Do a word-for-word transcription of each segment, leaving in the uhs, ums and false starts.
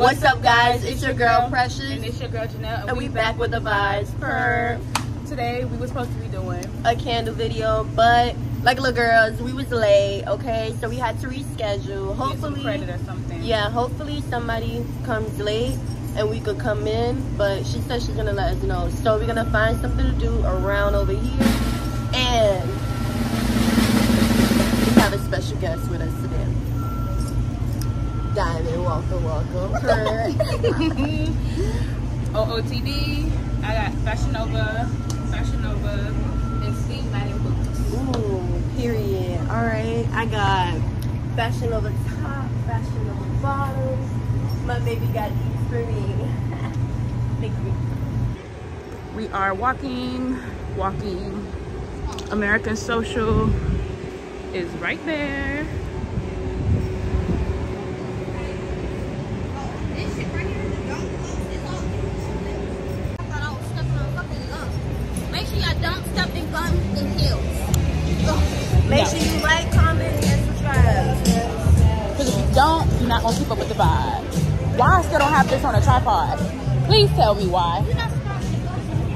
What's up, guys? It's your girl Precious, and it's your girl Janelle, and, and we, we back with the vibes. Per today, we were supposed to be doing a candle video, but like little girls, we was late. Okay, so we had to reschedule. Hopefully, credit or something. Yeah, hopefully somebody comes late and we could come in. But she said she's gonna let us know, so we're gonna find something to do around over here, and we have a special guest with us today. Diamond, welcome, welcome. O O T D, I got Fashion Nova, Fashion Nova, and Steve Madden boots. Ooh, period. All right, I got Fashion Nova top, Fashion Nova bottoms. My baby got these for me. Thank you. We are walking, walking. American Social is right there. Make sure you like, comment, and subscribe. Because if you don't, you're not going to keep up with the vibe. Why I still don't have this on a tripod? Please tell me why. You're not supposed to go to the tripod.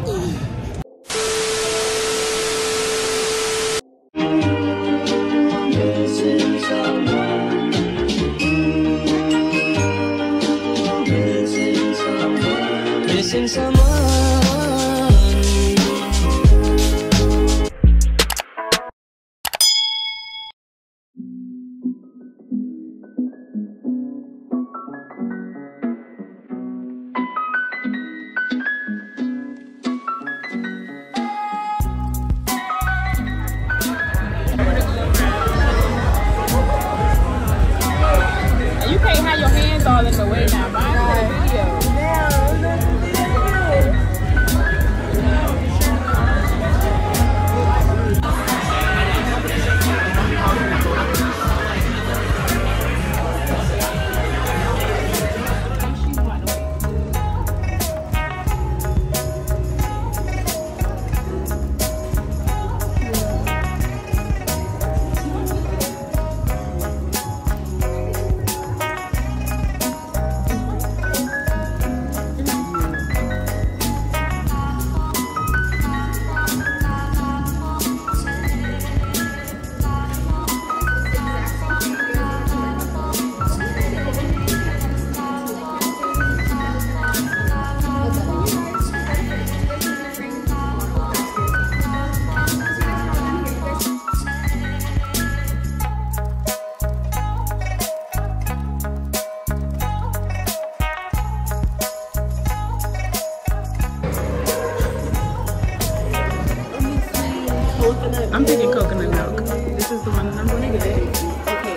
I'm thinking coconut milk. This is the one that I'm going to get. Okay,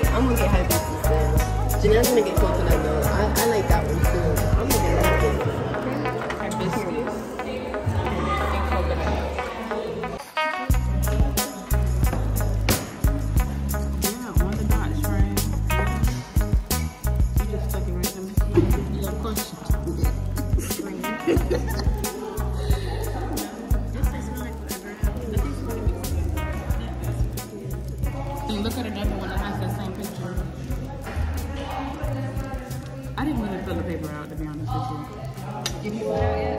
I'm going to get hibiscus then. Janelle's going to get coconut milk. I, I like that one too. I'm going to get hibiscus. Hibiscus and coconut milk. Yeah, on the dots, right? You just stuck it right in the yeah, of course. Look at another one that has that same picture. I didn't want to fill the paper out, to be honest with you. Did you fill it out yet?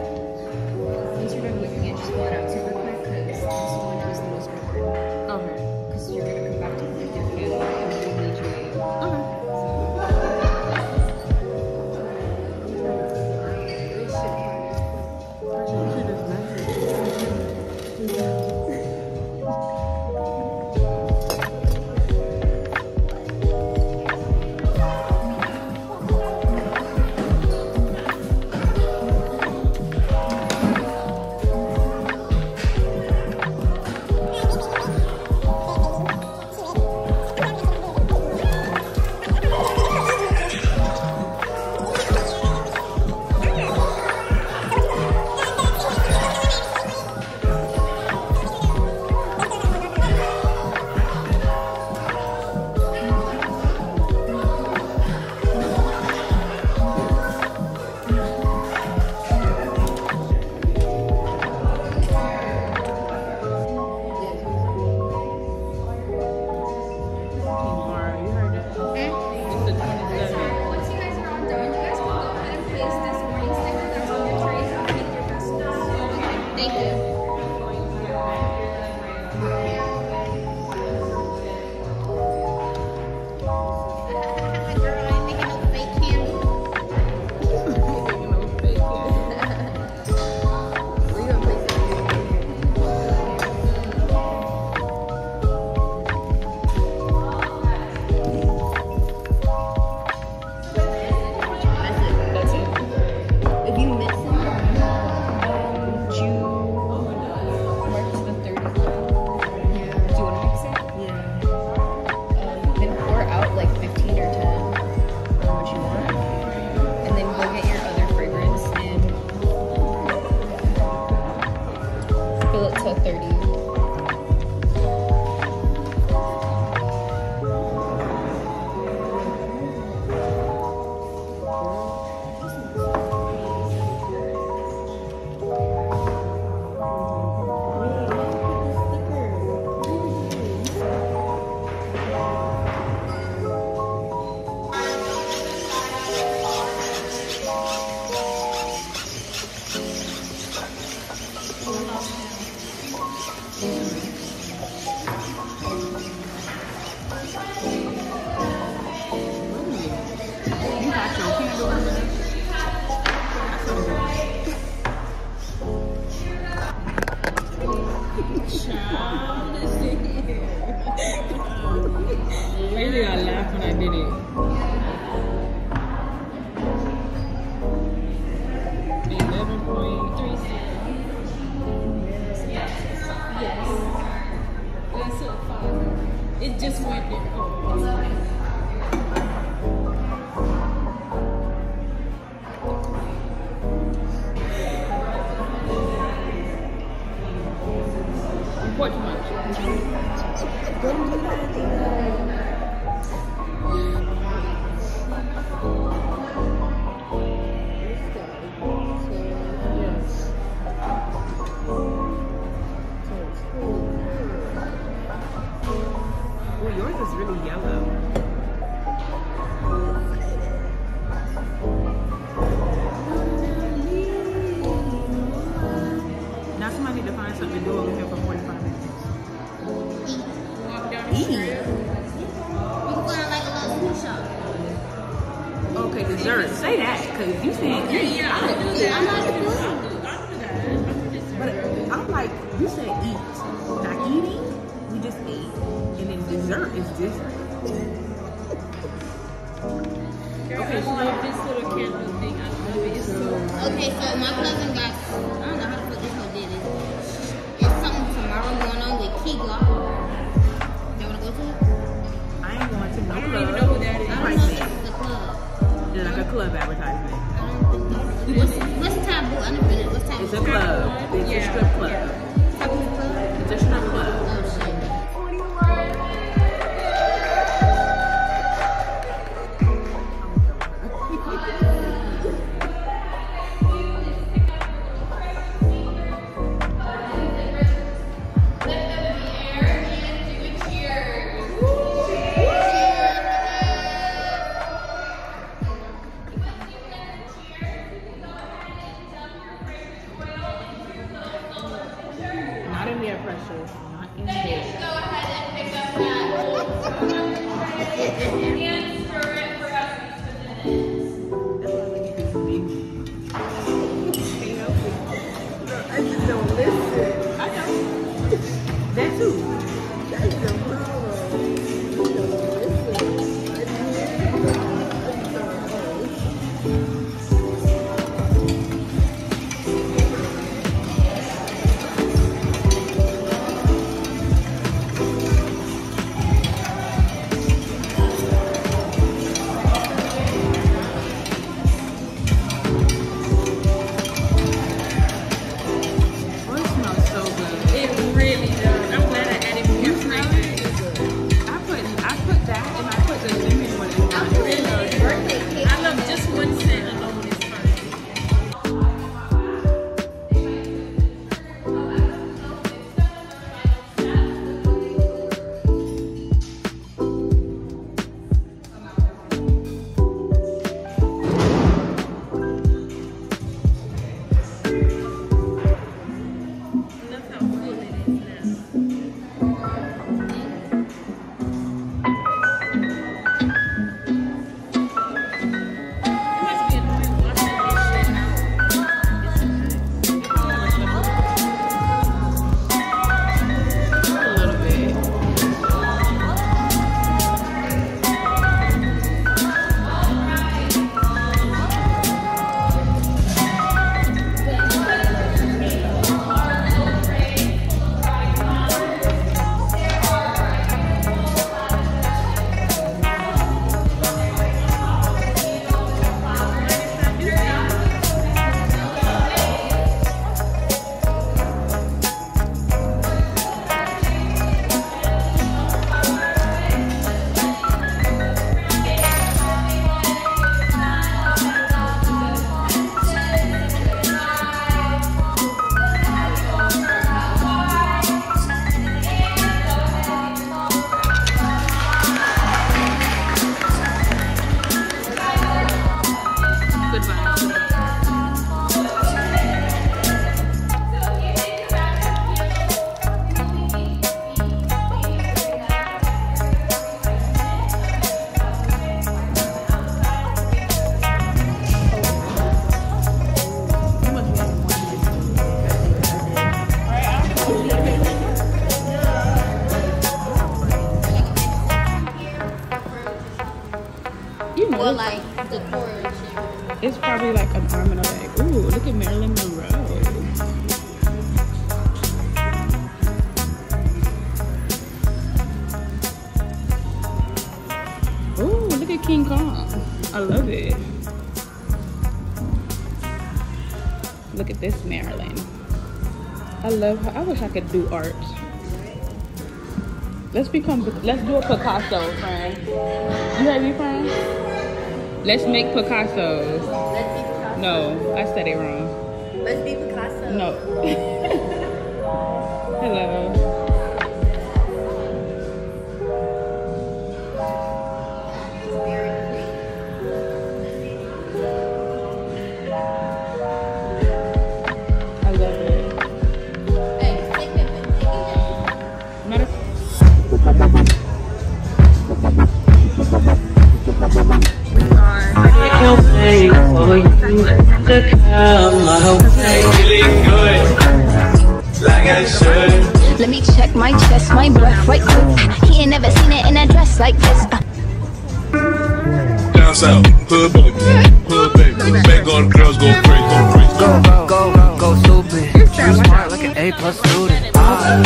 Since you're not looking at, just fill it out super quick, because this one is the most important. Okay. Because you're going to come back to the different one and then you need your name. Okay. We should have it. Child, this shit here. Maybe I laughed when I did it. Eleven point three cents. Yes. Yes. They took five. It just went there. Oh. What much? Well, yours is really yellow. Something to do over here for forty-five minutes. Walk down the street. We can go to like a little food shop. Okay, dessert. Say that, because you said okay, eat. Yeah, I do that. I'm not gonna do that. But I'm like, you said eat. Daiquiri, we just ate. And then dessert is different. Girl, okay, I so love this little candle thing. I love it. It's so cool. Okay, so my cousin got, I don't know how to put this one in it. I'm going on with Kegla. You want to go to it? I ain't going to no club. I don't even know who that is. I don't know if it's a club. It's like a club advertisement. I don't think that's it. What's, what's taboo? I don't know. What's taboo? It's a club. It's yeah. a strip club. Yeah. Taboo club? It's a strip club. Oh, shit. Precious, not in there. Then you should go ahead and pick up that old stuff and stir it for us within it. That was like this big. I just don't listen. I know. That too. That's the problem. King Kong. I love it. Look at this Marilyn. I love her. I wish I could do art. Let's become, let's do a Picasso, friend. You heard me, friend? Let's make Picassos. Let's be Picasso. No, I said it wrong. Let's be Picasso. No. Hello. Let me check my chest, my breath right quick. He ain't never seen it in a dress like this. Down south, hood baby, hood baby. Bang on girls, go crazy, go crazy. Go, go, go, go stupid. You smart like an A plus student. All down,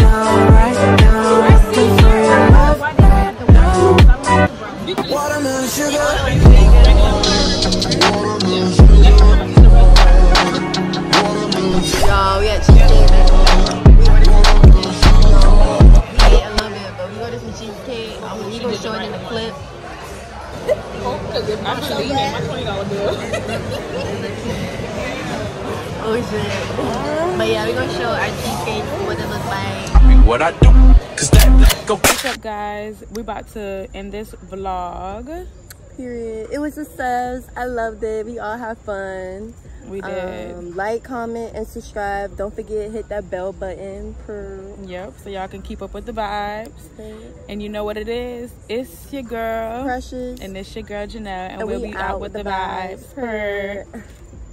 right down, right down. Watermelon sugar. Watermelon sugar. Oh, we had cheese. We ordered some cheese. Yeah, I love it, but we ordered some cheesecake. I'm um, gonna show it in the clip. I'm so glad. My twenty dollar bill. Oh shit. But yeah, we're gonna show our cheesecake, what it looks like. What I do, cause that go. What's up, guys? We about to end this vlog. Period. It was just us. I loved it. We all had fun. We did. Um, like, comment, and subscribe. Don't forget, hit that bell button. Purr. Yep, so y'all can keep up with the vibes. Okay. And you know what it is. It's your girl, Precious. And it's your girl, Janelle. And, and we'll we be out, out with the, the vibes. Purr.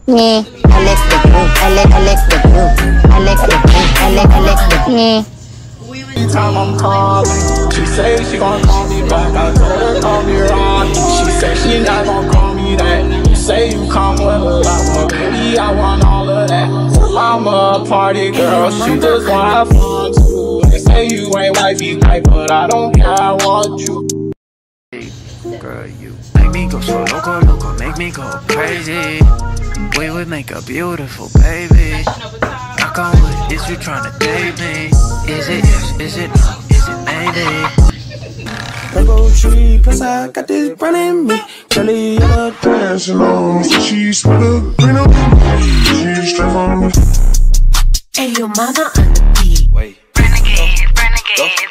I like the boom. I like, I like the boom. I like the boom. I like, I like the boom. Anytime I'm calling, she say she gon' call me back. I told her call me Ronnie. She say she not gon' call me that. You say you come with a lot, but baby I want all of that. I'm a party girl, she just wanna have fun too. They say you ain't wifey type, but I don't care, I want you. Girl, you make me go so loco, loco, make me go crazy. We would make a beautiful baby. Knock on wood, is you tryna date me? Is it yes, is it no, is it maybe? Rainbow tree, plus I got this brand in me. Jelly, yellow, dancing on me. She smell the green on me. She straight on me. Hey, your mama on the beat. Wait. Renegade, renegade. Go.